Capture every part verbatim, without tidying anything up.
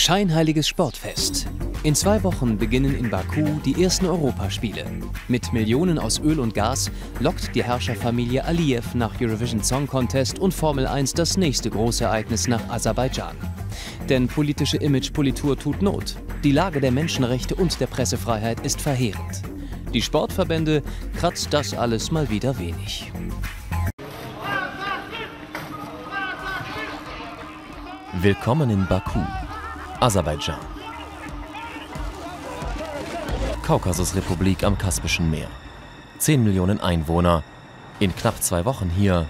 Scheinheiliges Sportfest. In zwei Wochen beginnen in Baku die ersten Europaspiele. Mit Millionen aus Öl und Gas lockt die Herrscherfamilie Aliyev nach Eurovision Song Contest und Formel eins das nächste große Ereignis nach Aserbaidschan. Denn politische Imagepolitur tut Not. Die Lage der Menschenrechte und der Pressefreiheit ist verheerend. Die Sportverbände kratzt das alles mal wieder wenig. Willkommen in Baku, Aserbaidschan. Kaukasusrepublik am Kaspischen Meer. zehn Millionen Einwohner. In knapp zwei Wochen hier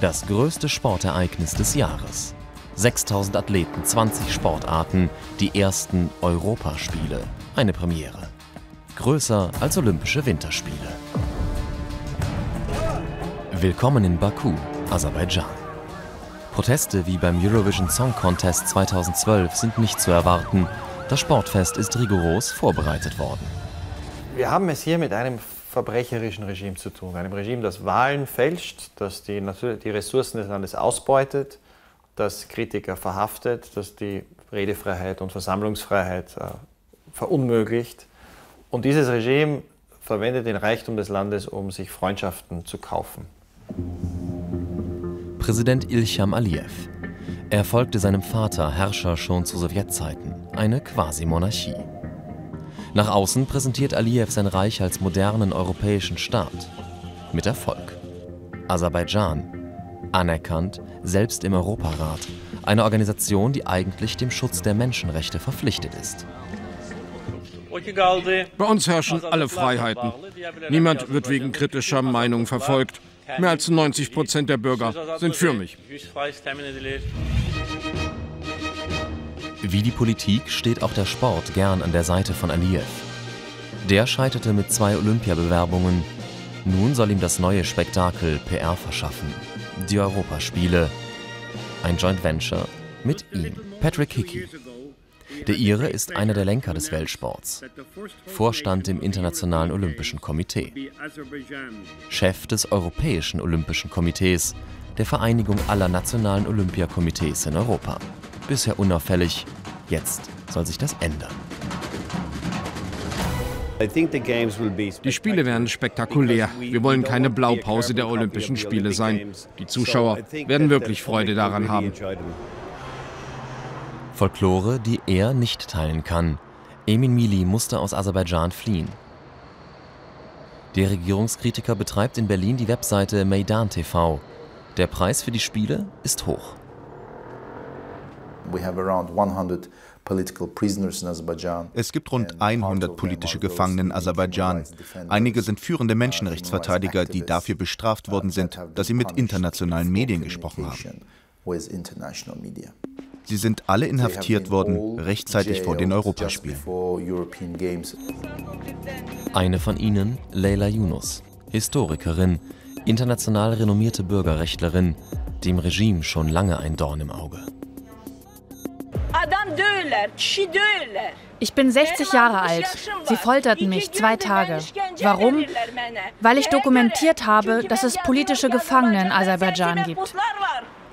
das größte Sportereignis des Jahres. sechstausend Athleten, zwanzig Sportarten, die ersten Europaspiele. Eine Premiere. Größer als Olympische Winterspiele. Willkommen in Baku, Aserbaidschan. Proteste wie beim Eurovision Song Contest zweitausendzwölf sind nicht zu erwarten. Das Sportfest ist rigoros vorbereitet worden. Wir haben es hier mit einem verbrecherischen Regime zu tun. Einem Regime, das Wahlen fälscht, das die, die Ressourcen des Landes ausbeutet, das Kritiker verhaftet, das die Redefreiheit und Versammlungsfreiheit äh, verunmöglicht. Und dieses Regime verwendet den Reichtum des Landes, um sich Freundschaften zu kaufen. Präsident Ilham Aliyev. Er folgte seinem Vater, Herrscher schon zu Sowjetzeiten, eine Quasi-Monarchie. Nach außen präsentiert Aliyev sein Reich als modernen europäischen Staat. Mit Erfolg. Aserbaidschan. Anerkannt, selbst im Europarat. Eine Organisation, die eigentlich dem Schutz der Menschenrechte verpflichtet ist. Bei uns herrschen alle Freiheiten. Niemand wird wegen kritischer Meinung verfolgt. Mehr als neunzig Prozent der Bürger sind für mich. Wie die Politik steht auch der Sport gern an der Seite von Aliyev. Der scheiterte mit zwei Olympiabewerbungen. Nun soll ihm das neue Spektakel P R verschaffen. Die Europaspiele. Ein Joint Venture mit ihm, Patrick Hickey. Der Ire ist einer der Lenker des Weltsports, Vorstand im Internationalen Olympischen Komitee, Chef des Europäischen Olympischen Komitees, der Vereinigung aller nationalen Olympiakomitees in Europa. Bisher unauffällig, jetzt soll sich das ändern. Die Spiele werden spektakulär. Wir wollen keine Blaupause der Olympischen Spiele sein. Die Zuschauer werden wirklich Freude daran haben. Folklore, die er nicht teilen kann. Emin Mili musste aus Aserbaidschan fliehen. Der Regierungskritiker betreibt in Berlin die Webseite Maidan T V. Der Preis für die Spiele ist hoch. Es gibt rund hundert politische Gefangene in Aserbaidschan. Einige sind führende Menschenrechtsverteidiger, die dafür bestraft worden sind, dass sie mit internationalen Medien gesprochen haben. Sie sind alle inhaftiert worden, rechtzeitig vor den Europaspielen. Eine von ihnen, Leila Yunus, Historikerin, international renommierte Bürgerrechtlerin, dem Regime schon lange ein Dorn im Auge. Ich bin sechzig Jahre alt. Sie folterten mich zwei Tage. Warum? Weil ich dokumentiert habe, dass es politische Gefangene in Aserbaidschan gibt.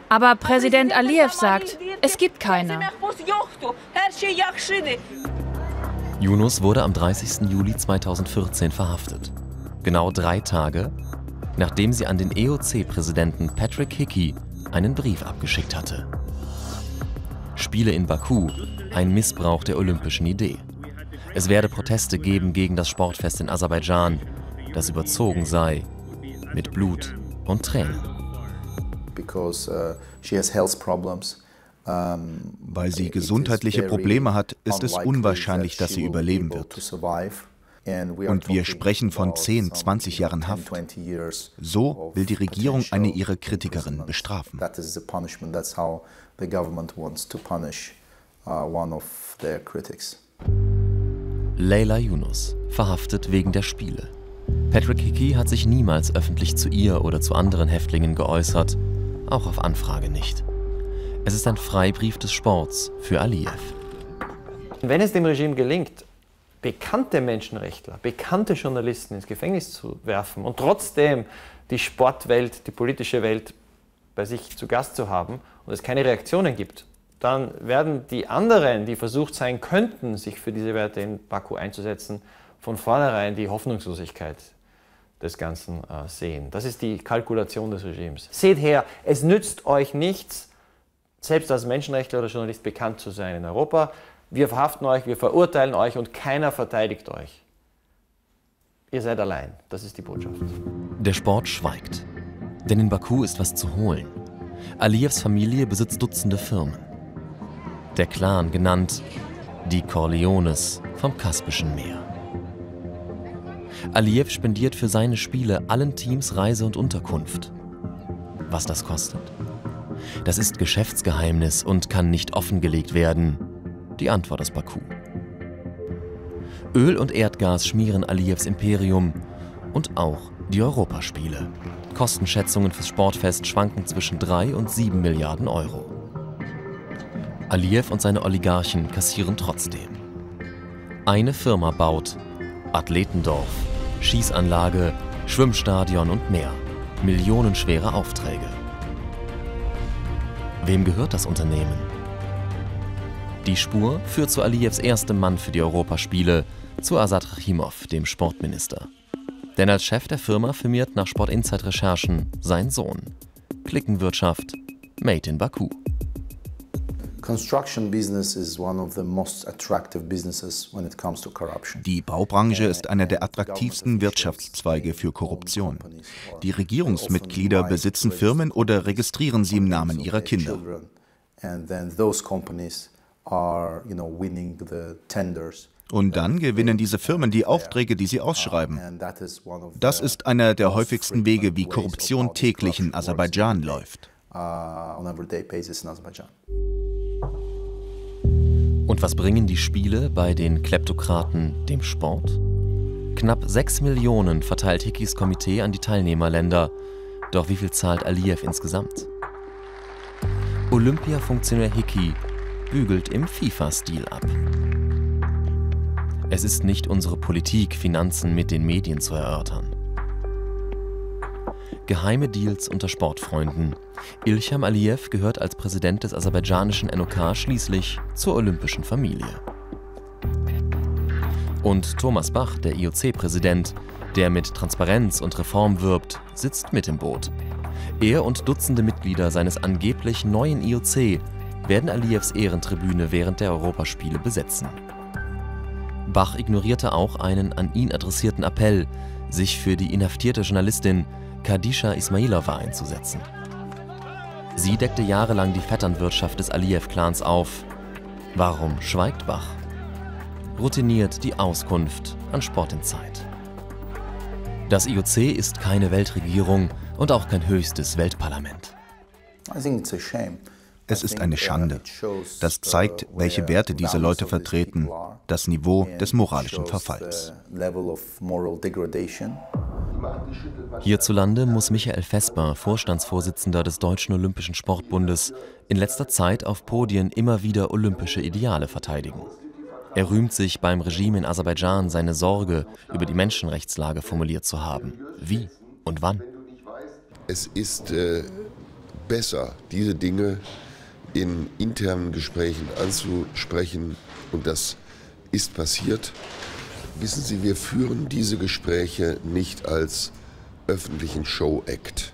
Aber Präsident Aliyev sagt, es gibt keine. Yunus wurde am dreißigsten Juli zweitausendvierzehn verhaftet. Genau drei Tage, nachdem sie an den E O C-Präsidenten Patrick Hickey einen Brief abgeschickt hatte. Spiele in Baku, ein Missbrauch der olympischen Idee. Es werde Proteste geben gegen das Sportfest in Aserbaidschan, das überzogen sei mit Blut und Tränen. Weil sie gesundheitliche Probleme hat, ist es unwahrscheinlich, dass sie überleben wird. Und wir sprechen von zehn, zwanzig Jahren Haft. So will die Regierung eine ihrer Kritikerinnen bestrafen. Leila Yunus, verhaftet wegen der Spiele. Patrick Hickey hat sich niemals öffentlich zu ihr oder zu anderen Häftlingen geäußert. Auch auf Anfrage nicht. Es ist ein Freibrief des Sports für Aliyev. Wenn es dem Regime gelingt, bekannte Menschenrechtler, bekannte Journalisten ins Gefängnis zu werfen und trotzdem die Sportwelt, die politische Welt bei sich zu Gast zu haben und es keine Reaktionen gibt, dann werden die anderen, die versucht sein könnten, sich für diese Werte in Baku einzusetzen, von vornherein die Hoffnungslosigkeit des Ganzen äh, sehen. Das ist die Kalkulation des Regimes. Seht her, es nützt euch nichts, selbst als Menschenrechtler oder Journalist bekannt zu sein in Europa. Wir verhaften euch, wir verurteilen euch und keiner verteidigt euch. Ihr seid allein. Das ist die Botschaft. Der Sport schweigt. Denn in Baku ist was zu holen. Aliyevs Familie besitzt Dutzende Firmen. Der Clan, genannt die Corleones vom Kaspischen Meer. Aliyev spendiert für seine Spiele allen Teams Reise und Unterkunft. Was das kostet? Das ist Geschäftsgeheimnis und kann nicht offengelegt werden. Die Antwort ist Baku. Öl und Erdgas schmieren Aliyevs Imperium und auch die Europaspiele. Kostenschätzungen fürs Sportfest schwanken zwischen drei und sieben Milliarden Euro. Aliyev und seine Oligarchen kassieren trotzdem. Eine Firma baut Athletendorf, Schießanlage, Schwimmstadion und mehr. Millionenschwere Aufträge. Wem gehört das Unternehmen? Die Spur führt zu Aliyevs erstem Mann für die Europaspiele, zu Azad Rahimov, dem Sportminister. Denn als Chef der Firma firmiert nach Sport-Insight-Recherchen sein Sohn. Klickenwirtschaft, made in Baku. Die Baubranche ist einer der attraktivsten Wirtschaftszweige für Korruption. Die Regierungsmitglieder besitzen Firmen oder registrieren sie im Namen ihrer Kinder. Und dann gewinnen diese Firmen die Aufträge, die sie ausschreiben. Das ist einer der häufigsten Wege, wie Korruption täglich in Aserbaidschan läuft. Und was bringen die Spiele bei den Kleptokraten dem Sport? Knapp sechs Millionen verteilt Hickeys Komitee an die Teilnehmerländer. Doch wie viel zahlt Aliyev insgesamt? Olympia-Funktionär Hickey bügelt im FIFA-Stil ab. Es ist nicht unsere Politik, Finanzen mit den Medien zu erörtern. Geheime Deals unter Sportfreunden. Ilham Aliyev gehört als Präsident des aserbaidschanischen N O K schließlich zur olympischen Familie. Und Thomas Bach, der I O C-Präsident, der mit Transparenz und Reform wirbt, sitzt mit im Boot. Er und Dutzende Mitglieder seines angeblich neuen I O C werden Aliyevs Ehrentribüne während der Europaspiele besetzen. Bach ignorierte auch einen an ihn adressierten Appell, sich für die inhaftierte Journalistin Khadija Ismailova einzusetzen. Sie deckte jahrelang die Vetternwirtschaft des Aliyev-Clans auf. Warum schweigt Bach? Routiniert die Auskunft an Sport Insight. Das I O C ist keine Weltregierung und auch kein höchstes Weltparlament. Es ist eine Schande. Das zeigt, welche Werte diese Leute vertreten, das Niveau des moralischen Verfalls. Hierzulande muss Michael Vesper, Vorstandsvorsitzender des Deutschen Olympischen Sportbundes, in letzter Zeit auf Podien immer wieder olympische Ideale verteidigen. Er rühmt sich, beim Regime in Aserbaidschan seine Sorge über die Menschenrechtslage formuliert zu haben. Wie und wann? Es ist äh, besser, diese Dinge in internen Gesprächen anzusprechen, und das ist passiert. Wissen Sie, wir führen diese Gespräche nicht als öffentlichen Show-Act,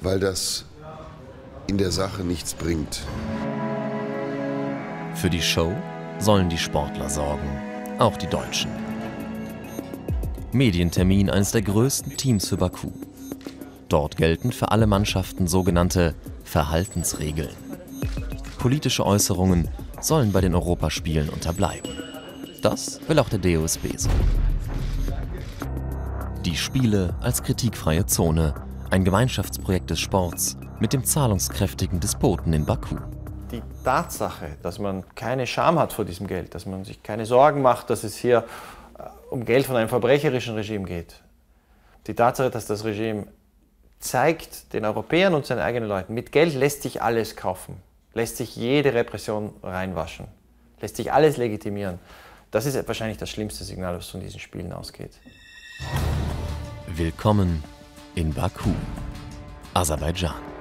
weil das in der Sache nichts bringt. Für die Show sollen die Sportler sorgen, auch die Deutschen. Medientermin eines der größten Teams für Baku. Dort gelten für alle Mannschaften sogenannte Verhaltensregeln. Politische Äußerungen sollen bei den Europaspielen unterbleiben. Das will auch der D O S B so. Die Spiele als kritikfreie Zone, ein Gemeinschaftsprojekt des Sports mit dem zahlungskräftigen Despoten in Baku. Die Tatsache, dass man keine Scham hat vor diesem Geld, dass man sich keine Sorgen macht, dass es hier um Geld von einem verbrecherischen Regime geht. Die Tatsache, dass das Regime zeigt den Europäern und seinen eigenen Leuten, mit Geld lässt sich alles kaufen, lässt sich jede Repression reinwaschen, lässt sich alles legitimieren. Das ist wahrscheinlich das schlimmste Signal, das von diesen Spielen ausgeht. Willkommen in Baku, Aserbaidschan.